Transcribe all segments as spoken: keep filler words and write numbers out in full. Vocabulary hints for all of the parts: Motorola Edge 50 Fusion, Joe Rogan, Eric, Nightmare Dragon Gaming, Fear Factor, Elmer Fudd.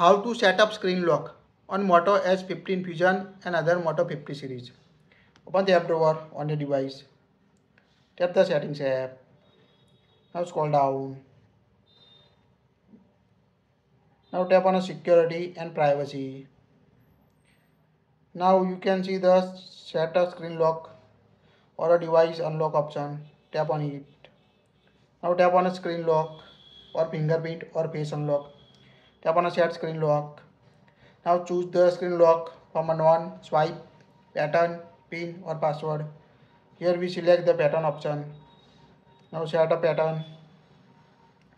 how to set up screen lock on Motorola Edge fifty Fusion and other Motorola fifty series. Open the app drawer on the device. Tap the settings app. Now scroll down. Now tap on security and privacy. Now you can see the set up screen lock or a device unlock option. Tap on it. Now tap on a screen lock or fingerprint or face unlock. Tap on a set screen lock. Now choose the screen lock from a non-swipe pattern, pin or password. Here we select the pattern option. Now set a pattern.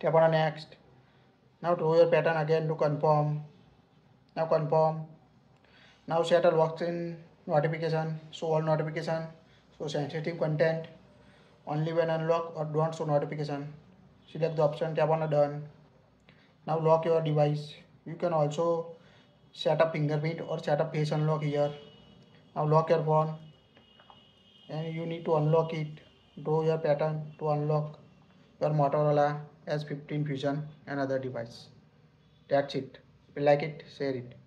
Tap on next. Now draw your pattern again to confirm. Now confirm. Now set a lock-in notification. Show all notification. Show sensitive content. Only when unlock or don't show notification. Select the option. Tap on done. Now lock your device. You can also set up fingerprint or set up face unlock here. Now lock your phone. And you need to unlock it. Draw your pattern to unlock your Motorola Edge fifty Fusion and other device. That's it. If you like it, share it.